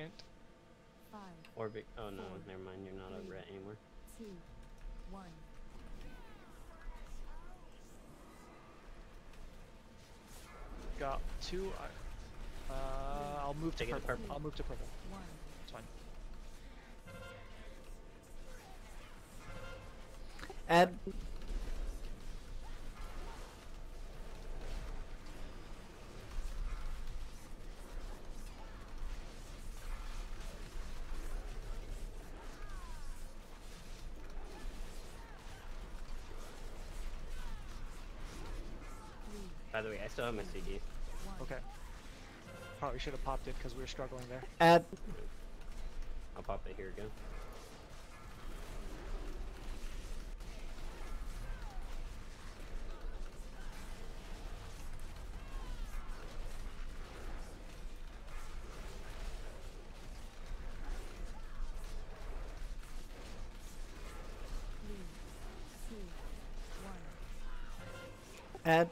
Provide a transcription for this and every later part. second. Orbit. Oh no, never mind. You're not a rat anymore. 2, 1. Got two. I'll move to purple. I'll move to purple. It's fine. Ed. By the way, I still have my CD. Okay. Probably should have popped it because we were struggling there. Add. I'll pop it here again. Add.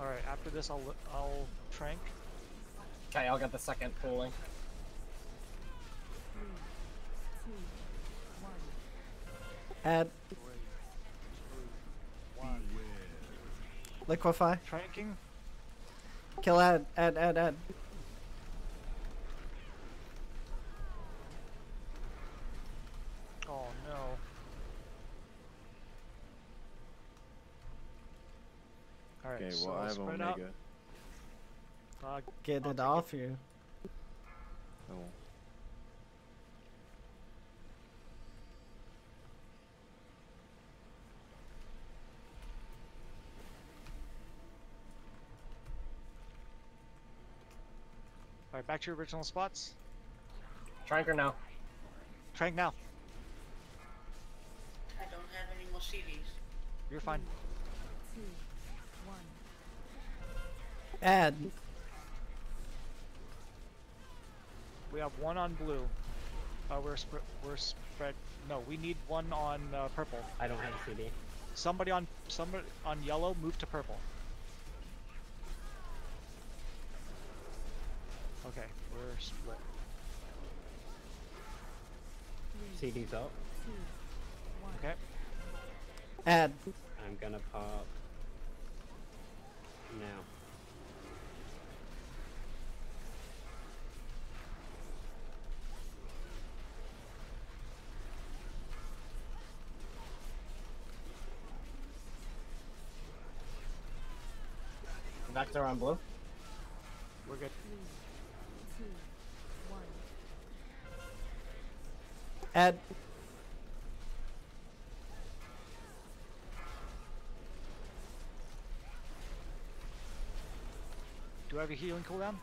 Alright, after this I'll trank. Okay, I'll get the second pooling. 3, 2, 1. Add. 3, 2, 1. Liquefy. Tranking. Kill Ad, Ad. Oh no. Alright, okay, so well, I have Omega. Get it off you. Oh. Alright, back to your original spots. Tranker now. Trank now. I don't have any more CDs. You're fine. 2, 1. Add. We have one on blue. We're spread. No, we need one on purple. I don't have a CD. Somebody on yellow, move to purple. Okay, we're split. CD's out. Okay. Add. I'm gonna pop now. Back there on blue. We're good. 2, 1. Add. Do I have a healing cooldown?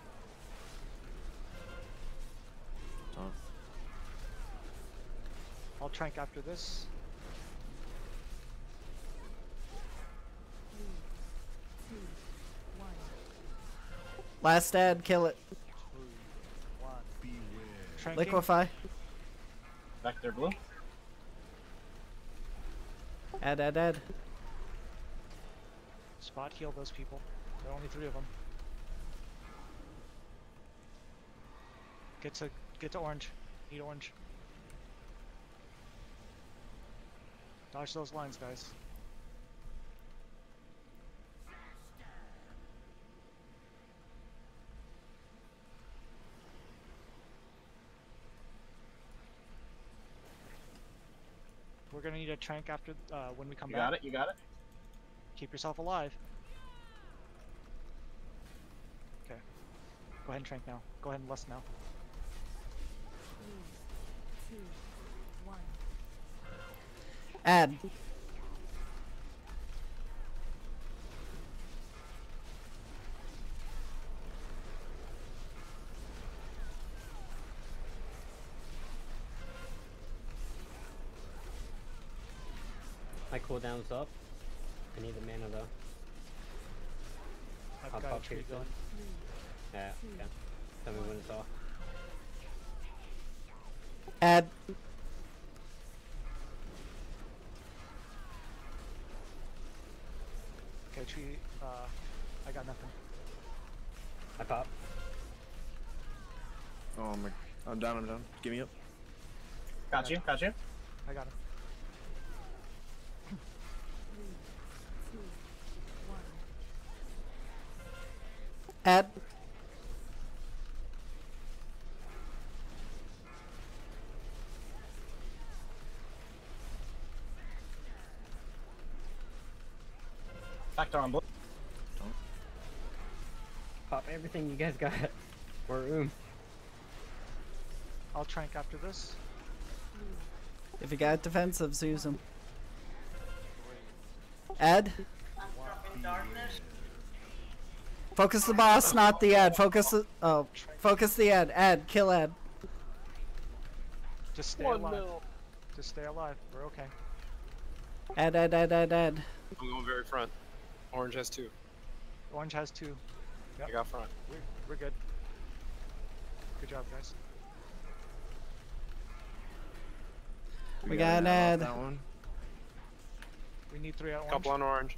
Oh. I'll trank after this. 3, 2, 1. Last ad, kill it. 3, 1. Beware. Liquefy. Back there, blue. Add. Spot heal those people. There are only 3 of them. Get to orange. Eat orange. Dodge those lines, guys. We're gonna need a trank after when we come back. You got it. Keep yourself alive. Okay. Go ahead and trank now. Go ahead and lust now. 3, 2, 1. Add. My cooldown's up. I need the mana though. I'll pop here. Yeah. Tell me when it's off. add okay, she I got nothing. I pop. Oh my, I'm down. Give me up. Got you. I got him. 3, 2, 1. Add. Factor on blue. Don't. Pop everything you guys got. We're room. I'll trank after this. If you got defensives, use them. Add. Focus the boss, not the ad. Focus the ad. Ad, kill ad. Just stay alive. Just stay alive. We're okay. Ad. I'm going very front. Orange has 2. Orange has 2. Yep. I got front. We're good. Good job, guys. We got an ad. That one. We need 3 out. Couple on orange.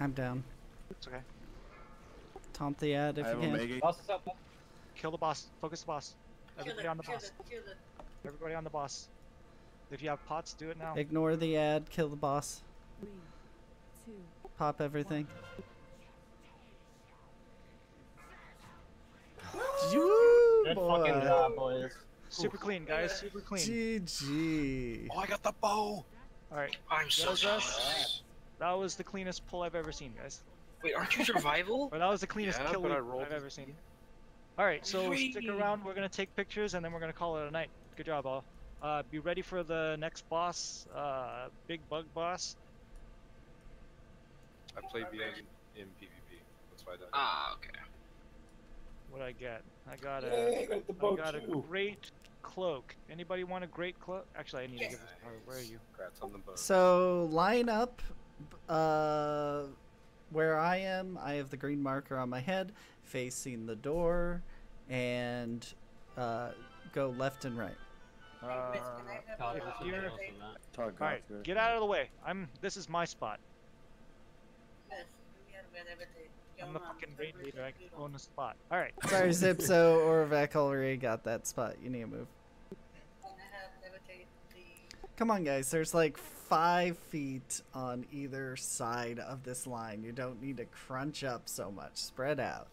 I'm down. It's okay. Tomp the ad if you can. Boss is up. Kill the boss. Focus the boss. Everybody on the boss. Everybody on the boss. If you have pots, do it now. Ignore the ad. Kill the boss. 3, 2. Pop everything. Good fucking job, boys. Super clean, guys. Super clean. GG. Oh, I got the bow. Alright. I'm so stressed. That was the cleanest pull I've ever seen, guys. Wait, aren't you survival? Or that was the cleanest kill I've ever seen. Alright, so stick around. We're going to take pictures and then we're going to call it a night. Good job, all. Be ready for the next boss. Big bug boss. I played BN in PvP. That's why I died. Ah, okay. What'd I get? I got a, I got a great cloak. Anybody want a great cloak? Actually, I need to give this card. Where are you? Congrats on the boat. So line up where I am. I have the green marker on my head, facing the door, and go left and right. Alright, get out of the way. This is my spot. I'm the fucking raid leader, I can own a spot. Alright. Sorry, Zipso or Vac already got that spot. You need to move. Come on, guys. There's like 5 feet on either side of this line. You don't need to crunch up so much. Spread out.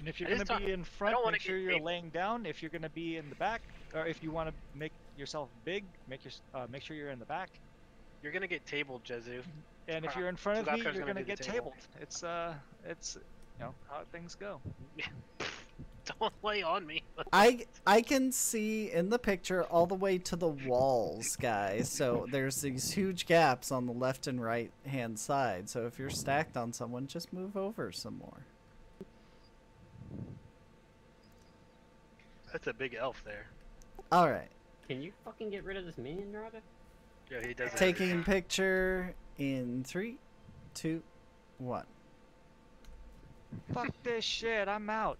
And if you're going to be in front, make sure you're laying down. If you're going to be in the back, or if you want to make yourself big, make sure you're in the back. You're gonna get tabled, Jezu. And if you're in front of me, you're gonna get tabled. It's you know how things go. Don't lay on me. I can see in the picture all the way to the walls, guys. So there's these huge gaps on the left and right hand side. So if you're stacked on someone, just move over some more. That's a big elf there. All right. Can you fucking get rid of this minion, Rada? Yeah, he doesn't. Taking picture in 3, 2, 1. Fuck this shit, I'm out.